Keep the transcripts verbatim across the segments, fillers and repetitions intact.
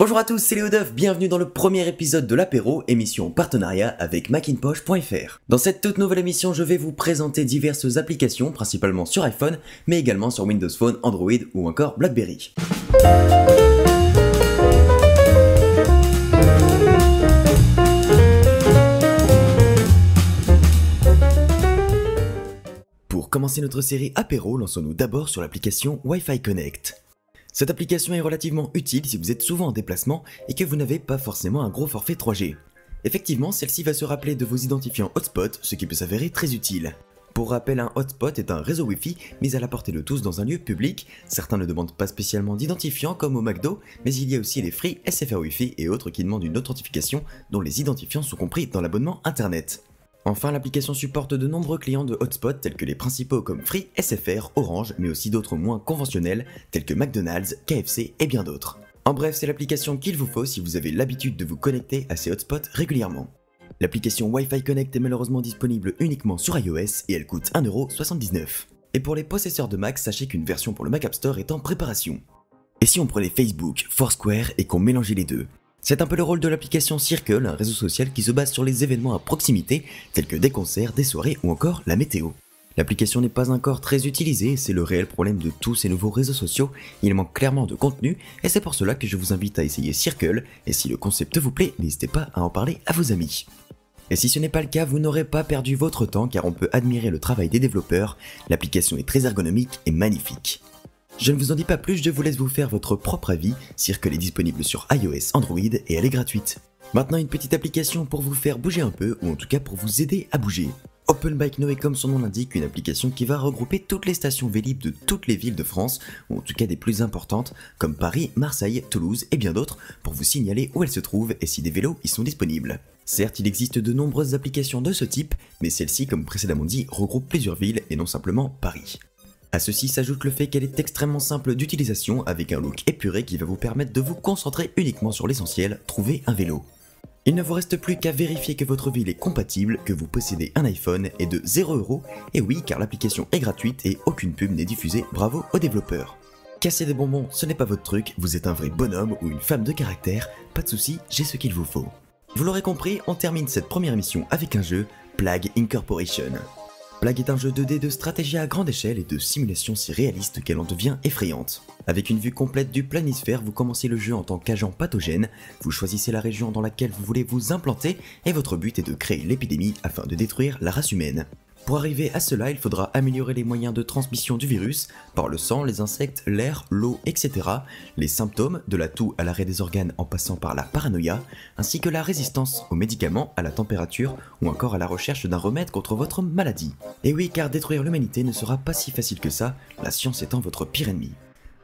Bonjour à tous, c'est Léo Duff, bienvenue dans le premier épisode de l'Apéro, émission en partenariat avec MacInPoche point F R. Dans cette toute nouvelle émission, je vais vous présenter diverses applications, principalement sur iPhone, mais également sur Windows Phone, Android ou encore BlackBerry. Pour commencer notre série Apéro, lançons-nous d'abord sur l'application Wi-Fi Connect. Cette application est relativement utile si vous êtes souvent en déplacement et que vous n'avez pas forcément un gros forfait trois G. Effectivement, celle-ci va se rappeler de vos identifiants hotspot, ce qui peut s'avérer très utile. Pour rappel, un hotspot est un réseau Wi-Fi mis à la portée de tous dans un lieu public. Certains ne demandent pas spécialement d'identifiant comme au McDo, mais il y a aussi les free S F R Wi-Fi et autres qui demandent une authentification dont les identifiants sont compris dans l'abonnement internet. Enfin, l'application supporte de nombreux clients de hotspots tels que les principaux comme Free, S F R, Orange, mais aussi d'autres moins conventionnels tels que McDonald's, K F C et bien d'autres. En bref, c'est l'application qu'il vous faut si vous avez l'habitude de vous connecter à ces hotspots régulièrement. L'application Wi-Fi Connect est malheureusement disponible uniquement sur iOS et elle coûte un euro soixante-dix-neuf. Et pour les possesseurs de Mac, sachez qu'une version pour le Mac App Store est en préparation. Et si on prenait Facebook, Foursquare et qu'on mélangeait les deux ? C'est un peu le rôle de l'application Circle, un réseau social qui se base sur les événements à proximité, tels que des concerts, des soirées ou encore la météo. L'application n'est pas encore très utilisée, c'est le réel problème de tous ces nouveaux réseaux sociaux, il manque clairement de contenu, et c'est pour cela que je vous invite à essayer Circle, et si le concept vous plaît, n'hésitez pas à en parler à vos amis. Et si ce n'est pas le cas, vous n'aurez pas perdu votre temps car on peut admirer le travail des développeurs, l'application est très ergonomique et magnifique. Je ne vous en dis pas plus, je vous laisse vous faire votre propre avis. Circle est disponible sur iOS, Android et elle est gratuite. Maintenant une petite application pour vous faire bouger un peu, ou en tout cas pour vous aider à bouger. OpenBike Now est comme son nom l'indique, une application qui va regrouper toutes les stations Vélib de toutes les villes de France, ou en tout cas des plus importantes, comme Paris, Marseille, Toulouse et bien d'autres, pour vous signaler où elles se trouvent et si des vélos y sont disponibles. Certes, il existe de nombreuses applications de ce type, mais celle-ci, comme précédemment dit, regroupe plusieurs villes et non simplement Paris. A ceci s'ajoute le fait qu'elle est extrêmement simple d'utilisation avec un look épuré qui va vous permettre de vous concentrer uniquement sur l'essentiel, trouver un vélo. Il ne vous reste plus qu'à vérifier que votre ville est compatible, que vous possédez un iPhone et de zéro euro, et oui car l'application est gratuite et aucune pub n'est diffusée, bravo aux développeurs. Casser des bonbons, ce n'est pas votre truc, vous êtes un vrai bonhomme ou une femme de caractère, pas de soucis, j'ai ce qu'il vous faut. Vous l'aurez compris, on termine cette première émission avec un jeu, Plague Incorporation. Plague est un jeu deux D de stratégie à grande échelle et de simulation si réaliste qu'elle en devient effrayante. Avec une vue complète du planisphère, vous commencez le jeu en tant qu'agent pathogène, vous choisissez la région dans laquelle vous voulez vous implanter et votre but est de créer l'épidémie afin de détruire la race humaine. Pour arriver à cela, il faudra améliorer les moyens de transmission du virus par le sang, les insectes, l'air, l'eau, et cetera, les symptômes, de la toux à l'arrêt des organes en passant par la paranoïa, ainsi que la résistance aux médicaments, à la température ou encore à la recherche d'un remède contre votre maladie. Et oui, car détruire l'humanité ne sera pas si facile que ça, la science étant votre pire ennemi.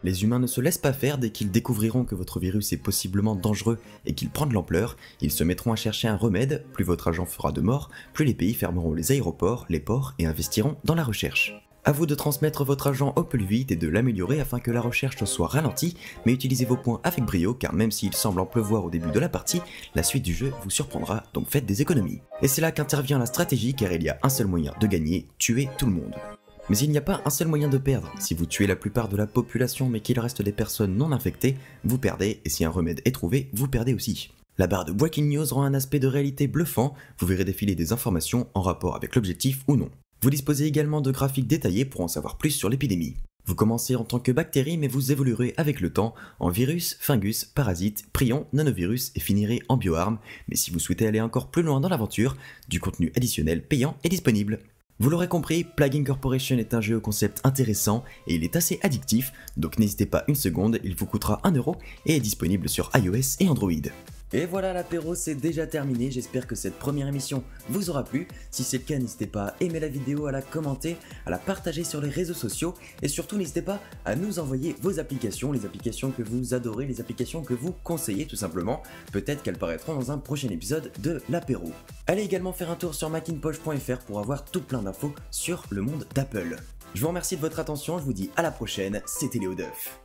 Les humains ne se laissent pas faire, dès qu'ils découvriront que votre virus est possiblement dangereux et qu'il prend de l'ampleur, ils se mettront à chercher un remède, plus votre agent fera de morts, plus les pays fermeront les aéroports, les ports et investiront dans la recherche. A vous de transmettre votre agent au plus vite et de l'améliorer afin que la recherche soit ralentie, mais utilisez vos points avec brio car même s'il semble en pleuvoir au début de la partie, la suite du jeu vous surprendra, donc faites des économies. Et c'est là qu'intervient la stratégie car il y a un seul moyen de gagner, tuer tout le monde. Mais il n'y a pas un seul moyen de perdre, si vous tuez la plupart de la population mais qu'il reste des personnes non infectées, vous perdez, et si un remède est trouvé, vous perdez aussi. La barre de Breaking News rend un aspect de réalité bluffant, vous verrez défiler des informations en rapport avec l'objectif ou non. Vous disposez également de graphiques détaillés pour en savoir plus sur l'épidémie. Vous commencez en tant que bactérie mais vous évoluerez avec le temps en virus, fungus, parasite, prion, nanovirus et finirez en bioarme, mais si vous souhaitez aller encore plus loin dans l'aventure, du contenu additionnel payant est disponible. Vous l'aurez compris, Plague Incorporation est un jeu au concept intéressant et il est assez addictif, donc n'hésitez pas une seconde, il vous coûtera un euro et est disponible sur iOS et Android. Et voilà, l'apéro c'est déjà terminé, j'espère que cette première émission vous aura plu. Si c'est le cas, n'hésitez pas à aimer la vidéo, à la commenter, à la partager sur les réseaux sociaux et surtout n'hésitez pas à nous envoyer vos applications, les applications que vous adorez, les applications que vous conseillez tout simplement. Peut-être qu'elles paraîtront dans un prochain épisode de l'apéro. Allez également faire un tour sur MacInPoche point F R pour avoir tout plein d'infos sur le monde d'Apple. Je vous remercie de votre attention, je vous dis à la prochaine, c'était Léo Duff.